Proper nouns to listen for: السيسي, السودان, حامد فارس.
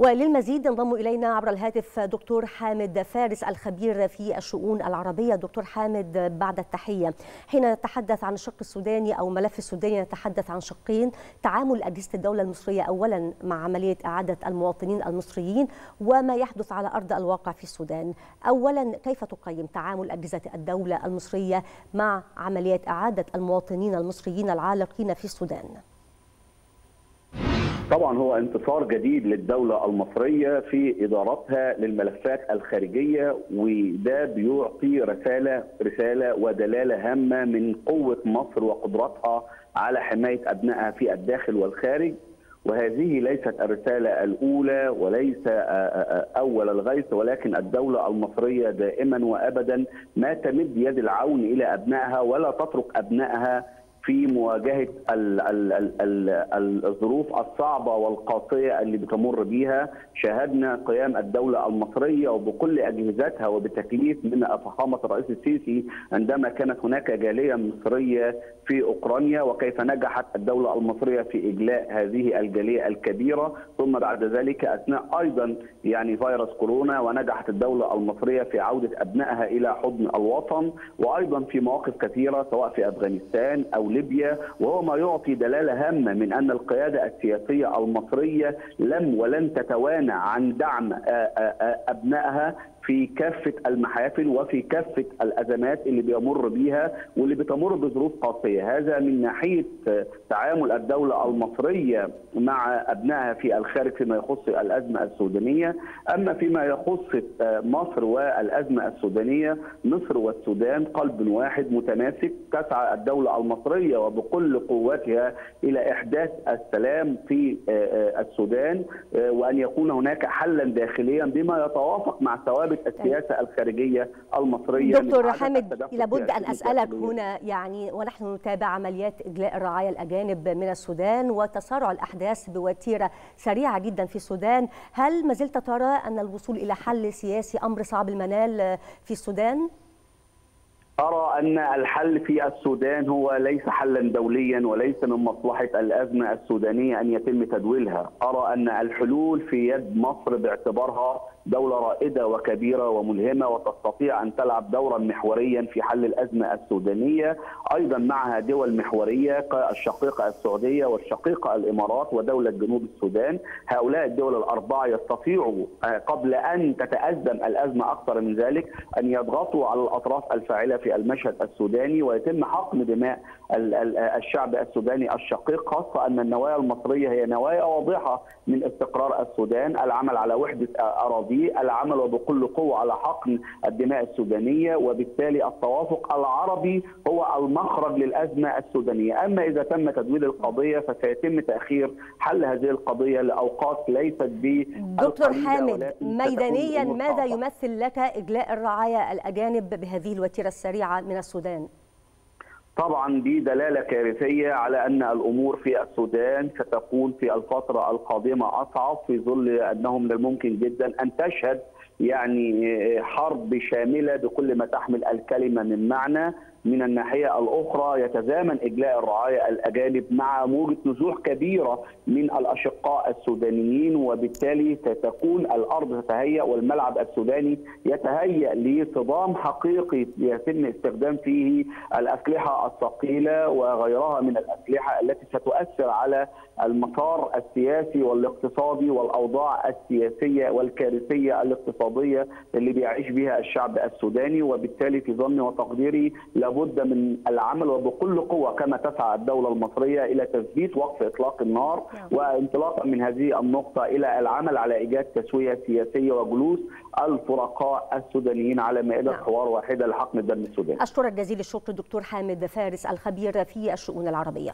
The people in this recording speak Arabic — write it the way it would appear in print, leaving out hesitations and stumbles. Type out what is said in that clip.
وللمزيد ينضم إلينا عبر الهاتف دكتور حامد فارس الخبير في الشؤون العربية. دكتور حامد، بعد التحية. حين نتحدث عن الشق السوداني أو ملف السوداني نتحدث عن شقين: تعامل أجهزة الدولة المصرية أولا مع عملية إعادة المواطنين المصريين وما يحدث على أرض الواقع في السودان. أولا، كيف تقيم تعامل أجهزة الدولة المصرية مع عملية إعادة المواطنين المصريين العالقين في السودان؟ طبعا هو انتصار جديد للدولة المصرية في إدارتها للملفات الخارجية، وده بيعطي رسالة ودلالة هامة من قوة مصر وقدرتها على حماية أبنائها في الداخل والخارج. وهذه ليست الرسالة الأولى وليس أول الغيث، ولكن الدولة المصرية دائما وأبدا ما تمد يد العون إلى أبنائها ولا تترك أبنائها في مواجهة الظروف الصعبة والقاسية اللي بتمر بيها. شاهدنا قيام الدولة المصرية وبكل أجهزتها وبتكليف من فخامة الرئيس السيسي عندما كانت هناك جالية مصرية في أوكرانيا، وكيف نجحت الدولة المصرية في إجلاء هذه الجالية الكبيرة. ثم بعد ذلك أثناء أيضا فيروس كورونا، ونجحت الدولة المصرية في عودة أبنائها إلى حضن الوطن، وأيضا في مواقف كثيرة سواء في أفغانستان أو ليبيا. وهو ما يعطي دلالة هامة من أن القيادة السياسية المصرية لم ولن تتوانى عن دعم أبنائها في كافة المحافل وفي كافة الأزمات اللي بيمر بيها واللي بتمر بظروف قاسية. هذا من ناحية تعامل الدولة المصرية مع أبنائها في الخارج فيما يخص الأزمة السودانية. أما فيما يخص مصر والأزمة السودانية، مصر والسودان قلب واحد متماسك. تسعى الدولة المصرية وبكل قوتها إلى إحداث السلام في السودان، وأن يكون هناك حلا داخليا بما يتوافق مع ثوابت السياسة الخارجية المصرية. دكتور حامد، لابد أن أسألك هنا، ونحن نتابع عمليات إجلاء الرعايا الأجانب من السودان وتسارع الأحداث بوتيرة سريعة جدا في السودان، هل ما زلت ترى أن الوصول إلى حل سياسي أمر صعب المنال في السودان؟ أرى أن الحل في السودان هو ليس حلا دوليا وليس من مصلحة الأزمة السودانية أن يتم تدويلها. أرى أن الحلول في يد مصر باعتبارها دولة رائدة وكبيرة وملهمة وتستطيع أن تلعب دورا محوريا في حل الأزمة السودانية. أيضا معها دول محورية كالشقيقة السعودية والشقيقة الإمارات ودولة جنوب السودان. هؤلاء الدول الأربعة يستطيعوا قبل أن تتأزم الأزمة أكثر من ذلك أن يضغطوا على الأطراف الفاعلة في المشهد السوداني ويتم حقن دماء الشعب السوداني الشقيق، خاصة أن النوايا المصرية هي نوايا واضحة من استقرار السودان، العمل على وحدة أراضي، العمل وبكل قوة على حقن الدماء السودانية، وبالتالي التوافق العربي هو المخرج للأزمة السودانية. أما إذا تم تدويل القضية فسيتم تأخير حل هذه القضية لأوقات ليست دكتور حامد، ميدانيا ماذا يمثل لك إجلاء الرعايا الأجانب بهذه الوتيرة السريعة من السودان؟ طبعا دي دلالة كارثية على أن الأمور في السودان ستكون في الفترة القادمة أصعب، في ظل أنه من الممكن جدا أن تشهد حرب شاملة بكل ما تحمل الكلمة من معنى. من الناحية الأخرى يتزامن إجلاء الرعايا الأجانب مع موجة نزوح كبيرة من الأشقاء السودانيين، وبالتالي تكون الأرض تتهيأ والملعب السوداني يتهيأ لصدام حقيقي يتم استخدام فيه الأسلحة الثقيلة وغيرها من الأسلحة التي ستؤثر على المسار السياسي والاقتصادي والأوضاع السياسية والكارثية الاقتصادية اللي بيعيش بها الشعب السوداني. وبالتالي في ظني وتقديري لابد من العمل وبكل قوة كما تسعى الدولة المصرية إلى تثبيت وقف إطلاق النار، وانطلاقا من هذه النقطة إلى العمل على إيجاد تسوية سياسية وجلوس الفرقاء السودانيين على مائدة حوار واحدة لحقن الدم السوداني. أشكرك جزيل الشكر دكتور حامد فارس الخبير في الشؤون العربية.